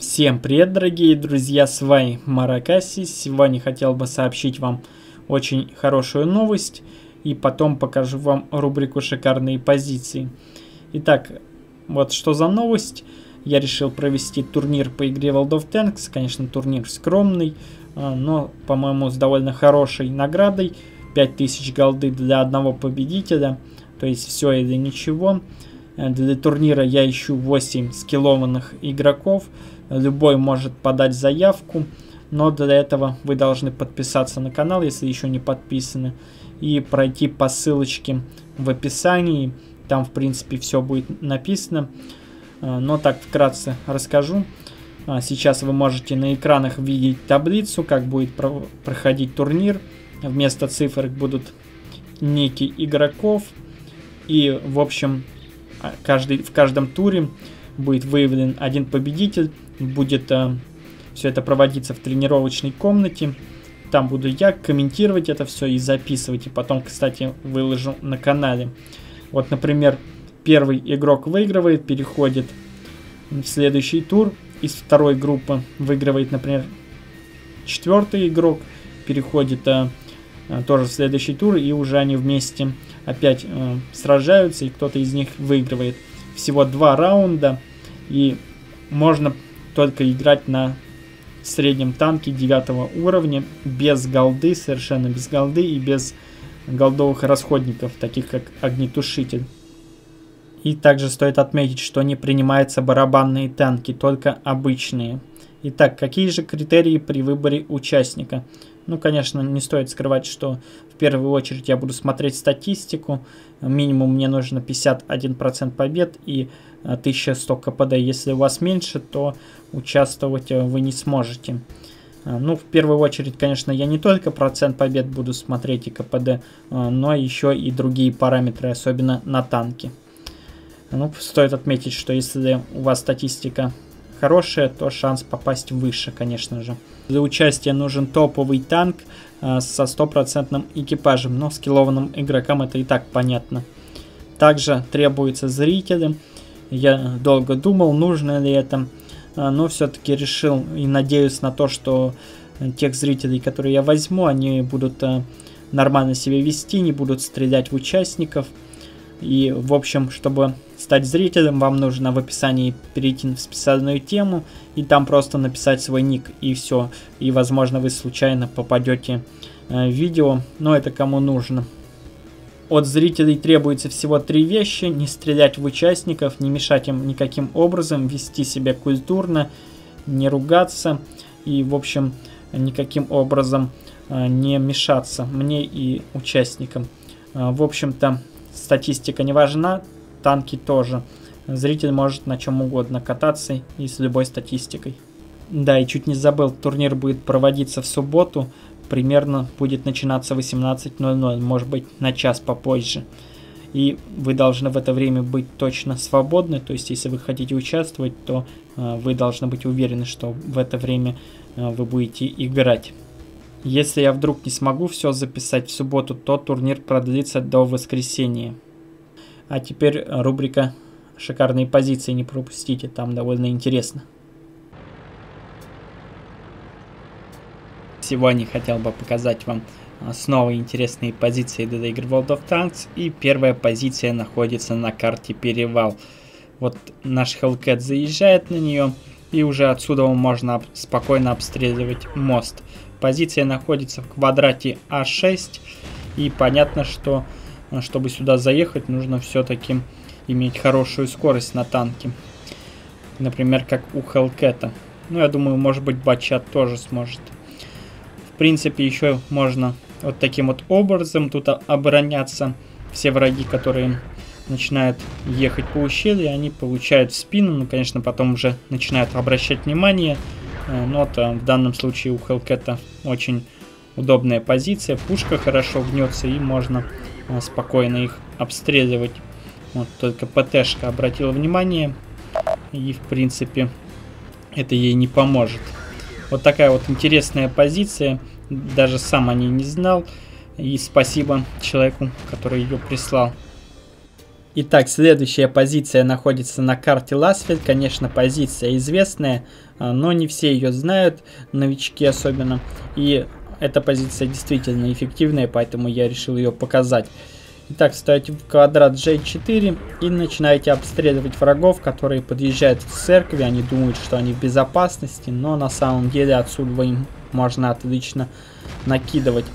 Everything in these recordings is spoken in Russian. Всем привет, дорогие друзья, с вами Маракаси. Сегодня хотел бы сообщить вам очень хорошую новость и потом покажу вам рубрику «Шикарные позиции». Итак, вот что за новость. Я решил провести турнир по игре World of Tanks. Конечно, турнир скромный, но, по-моему, с довольно хорошей наградой. 5000 голды для одного победителя. То есть все или ничего. Для турнира я ищу 8 скиллованных игроков. Любой может подать заявку. Но для этого вы должны подписаться на канал, если еще не подписаны. И пройти по ссылочке в описании. Там, в принципе, все будет написано. Но так вкратце расскажу. Сейчас вы можете на экранах видеть таблицу, как будет проходить турнир. Вместо цифр будут ники игроков. И, в общем, в каждом туре будет выявлен один победитель. Будет все это проводиться в тренировочной комнате. Там буду я комментировать это все и записывать. И потом, кстати, выложу на канале. Вот, например, первый игрок выигрывает, переходит в следующий тур. Из второй группы выигрывает, например, четвертый игрок, переходит тоже в следующий тур, и уже они вместе опять сражаются, и кто-то из них выигрывает. Всего 2 раунда, и можно только играть на среднем танке 9 уровня, без голды, совершенно без голды, и без голдовых расходников, таких как огнетушитель. И также стоит отметить, что не принимаются барабанные танки, только обычные. Итак, какие же критерии при выборе участника? Ну, конечно, не стоит скрывать, что в первую очередь я буду смотреть статистику. Минимум мне нужно 51% побед и 1100 КПД. Если у вас меньше, то участвовать вы не сможете. Ну, в первую очередь, конечно, я не только процент побед буду смотреть и КПД, но еще и другие параметры, особенно на танке. Ну, стоит отметить, что если у вас статистика хорошая, то шанс попасть выше, конечно же. Для участия нужен топовый танк со 100% экипажем, но скиллованным игрокам это и так понятно. Также требуются зрители. Я долго думал, нужно ли это, но все-таки решил и надеюсь на то, что тех зрителей, которые я возьму, они будут нормально себя вести, не будут стрелять в участников. И, в общем, чтобы стать зрителем, вам нужно в описании перейти в специальную тему и там просто написать свой ник, и все. И, возможно, вы случайно попадете в видео, но это кому нужно. От зрителей требуется всего 3 вещи: не стрелять в участников, не мешать им никаким образом, вести себя культурно, не ругаться и, в общем, никаким образом не мешаться мне и участникам. В общем-то, статистика не важна, танки тоже. Зритель может на чем угодно кататься и с любой статистикой. Да, и чуть не забыл, турнир будет проводиться в субботу. Примерно будет начинаться в 18:00, может быть, на час попозже. И вы должны в это время быть точно свободны. То есть, если вы хотите участвовать, то вы должны быть уверены, что в это время вы будете играть. Если я вдруг не смогу все записать в субботу, то турнир продлится до воскресенья. А теперь рубрика «Шикарные позиции», не пропустите, там довольно интересно. Сегодня хотел бы показать вам снова интересные позиции для игры World of Tanks. И первая позиция находится на карте Перевал. Вот наш Hellcat заезжает на нее, и уже отсюда можно спокойно обстреливать мост. Позиция находится в квадрате А6, и понятно, что чтобы сюда заехать, нужно все-таки иметь хорошую скорость на танке. Например, как у Hellcat. Ну, я думаю, может быть, Батчат тоже сможет. В принципе, еще можно вот таким вот образом тут обороняться. Все враги, которые начинают ехать по ущелью, они получают в спину. Ну, конечно, потом уже начинают обращать внимание. Но в данном случае у Hellcat очень удобная позиция. Пушка хорошо гнется, и можно спокойно их обстреливать. Вот только ПТ-шка обратила внимание. И, в принципе, это ей не поможет. Вот такая вот интересная позиция. Даже сам о ней не знал. И спасибо человеку, который ее прислал. Итак, следующая позиция находится на карте Ласфель. Конечно, позиция известная, но не все ее знают, новички особенно. И эта позиция действительно эффективная, поэтому я решил ее показать. Итак, встаете в квадрат G4 и начинаете обстреливать врагов, которые подъезжают к церкви. Они думают, что они в безопасности, но на самом деле отсюда им можно отлично накидывать.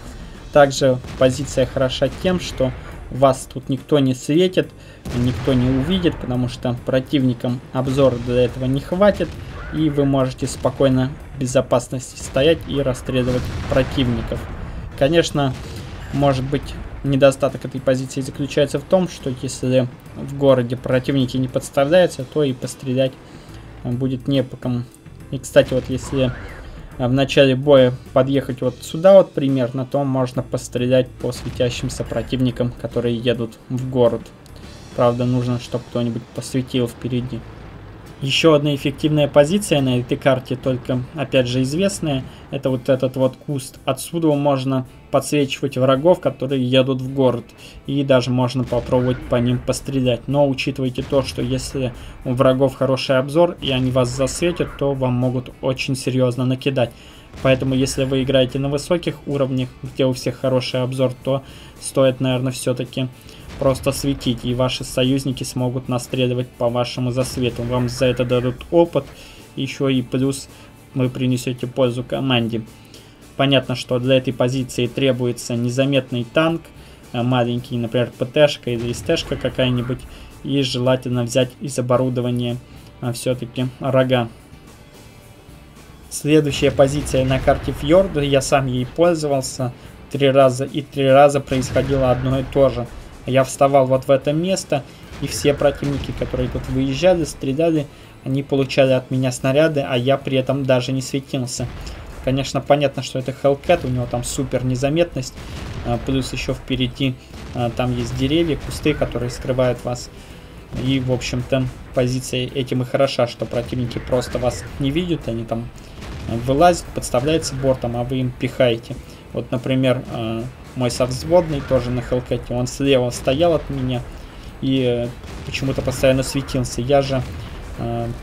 Также позиция хороша тем, что вас тут никто не светит, никто не увидит, потому что противникам обзора для этого не хватит. И вы можете спокойно в безопасности стоять и расстреливать противников. Конечно, может быть, недостаток этой позиции заключается в том, что если в городе противники не подставляются, то и пострелять будет не по кому. И, кстати, вот если в начале боя подъехать вот сюда вот примерно, то можно пострелять по светящимся противникам, которые едут в город. Правда, нужно, чтобы кто-нибудь посветил впереди. Еще одна эффективная позиция на этой карте, только, опять же, известная, это вот этот вот куст. Отсюда можно подсвечивать врагов, которые едут в город, и даже можно попробовать по ним пострелять. Но учитывайте то, что если у врагов хороший обзор и они вас засветят, то вам могут очень серьезно накидать. Поэтому, если вы играете на высоких уровнях, где у всех хороший обзор, то стоит, наверное, все-таки просто светить, и ваши союзники смогут настреливать по вашему засвету. Вам за это дадут опыт, еще и плюс вы принесете пользу команде. Понятно, что для этой позиции требуется незаметный танк, маленький, например, ПТшка или СТшка какая-нибудь, и желательно взять из оборудования все-таки рога. Следующая позиция на карте Фьорда, я сам ей пользовался 3 раза, и 3 раза происходило одно и то же. Я вставал вот в это место, и все противники, которые тут выезжали, стреляли, они получали от меня снаряды, а я при этом даже не светился. Конечно, понятно, что это Hellcat, у него там супер незаметность, плюс еще впереди там есть деревья, кусты, которые скрывают вас. И, в общем-то, позиция этим и хороша, что противники просто вас не видят, они там вылазят, подставляются бортом, а вы им пихаете. Вот, например, мой совзводный тоже на Hellcat, он слева стоял от меня и почему-то постоянно светился. Я же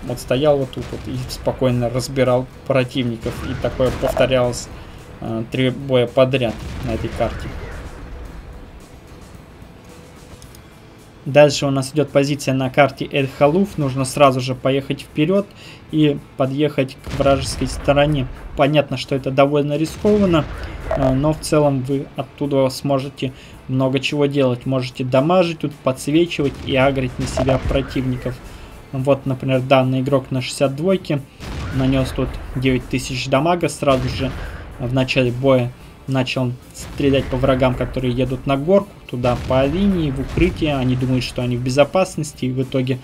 вот стоял вот тут вот и спокойно разбирал противников. И такое повторялось 3 боя подряд на этой карте. Дальше у нас идет позиция на карте Эль-Халуф. Нужно сразу же поехать вперед и подъехать к вражеской стороне. Понятно, что это довольно рискованно, но в целом вы оттуда сможете много чего делать. Можете дамажить тут, подсвечивать и агрить на себя противников. Вот, например, данный игрок на 62-ке нанес тут 9000 дамага. Сразу же в начале боя начал стрелять по врагам, которые едут на горку, туда по линии, в укрытие. Они думают, что они в безопасности, и в итоге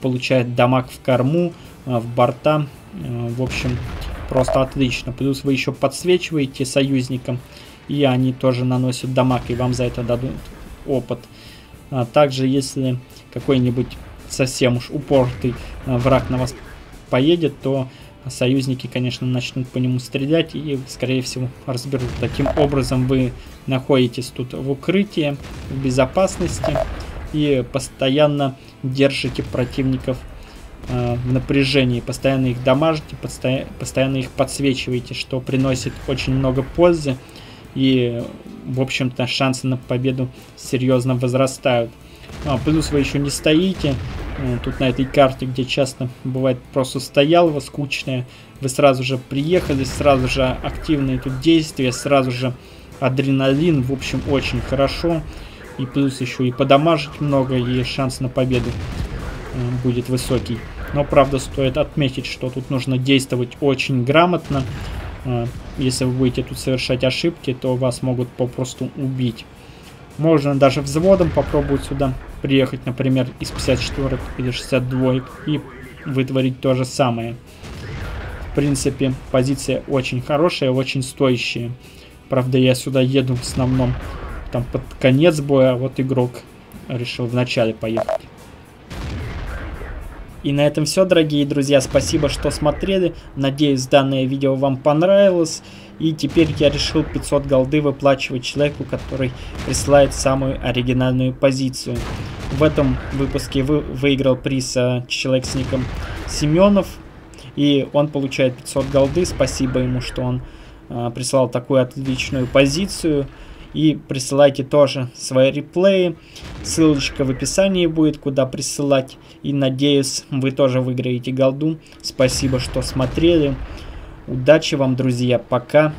получают дамаг в корму, в борта. В общем, просто отлично. Плюс вы еще подсвечиваете союзникам, и они тоже наносят дамаг, и вам за это дадут опыт. Также, если какой-нибудь совсем уж упоротый враг на вас поедет, то союзники, конечно, начнут по нему стрелять и, скорее всего, разберут. Таким образом, вы находитесь тут в укрытии, в безопасности и постоянно держите противников в напряжении, постоянно их дамажите, постоянно их подсвечиваете, что приносит очень много пользы и, в общем-то, шансы на победу серьезно возрастают. Плюс вы еще не стоите тут на этой карте, где часто бывает просто стояло скучное. Вы сразу же приехали, сразу же активные тут действия, сразу же адреналин. В общем, очень хорошо. И плюс еще и подамажить много, и шанс на победу будет высокий. Но, правда, стоит отметить, что тут нужно действовать очень грамотно. Если вы будете тут совершать ошибки, то вас могут попросту убить. Можно даже взводом попробовать сюда приехать, например, из 54 или 62 и вытворить то же самое. В принципе, позиция очень хорошая, очень стоящая. Правда, я сюда еду в основном там под конец боя, а вот игрок решил в начале поехать. И на этом все, дорогие друзья. Спасибо, что смотрели. Надеюсь, данное видео вам понравилось. И теперь я решил 500 голды выплачивать человеку, который присылает самую оригинальную позицию. В этом выпуске выиграл приз человек с ником Семенов. И он получает 500 голды. Спасибо ему, что он прислал такую отличную позицию. И присылайте тоже свои реплеи. Ссылочка в описании будет, куда присылать. И надеюсь, вы тоже выиграете голду. Спасибо, что смотрели. Удачи вам, друзья. Пока.